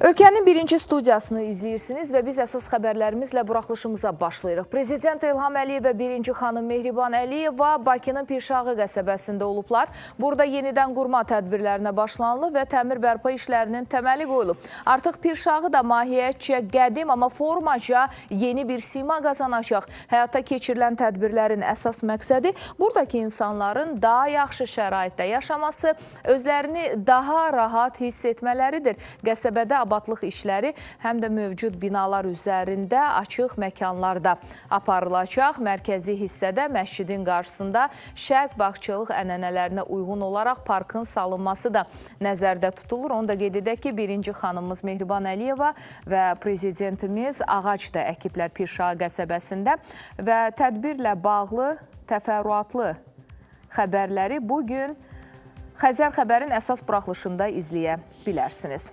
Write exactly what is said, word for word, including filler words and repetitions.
Ölkənin birinci studiyasını izləyirsiniz və biz əsas xəbərlərimizlə buraxılışımıza başlayırıq. Prezident İlham Əliyev və birinci xanım Mehriban Əliyev Bakının Pirşağı qəsəbəsində olublar. Burada yenidən qurma tədbirlərinə başlanılıb və təmir bərpa işlərinin təməli qoyulub. Artıq Pirşağı da mahiyyətcə qədim, amma formaca yeni bir sima qazanacaq. Həyata keçirilən tədbirlərin əsas məqsədi buradakı insanların daha yaxşı şəraitdə yaşaması, özlərini daha rahat hiss etmələridir. Qəsəbədə Abadlıq işləri həm də mövcud binalar üzərində açıq məkanlarda aparılacaq. Mərkəzi hissədə məscidin qarşısında şərq bağçılıq ənənələrinə uyğun olaraq parkın salınması da nəzərdə tutulur. Onu da qeyd edək ki, birinci xanımımız Mehriban Əliyeva və prezidentimiz ağac da əkiblər Pirşağı qəsəbəsində və tədbirlə bağlı təfərrüatlı xəbərləri bugün Xəzər Xəbərin əsas buraxılışında izləyə bilərsiniz.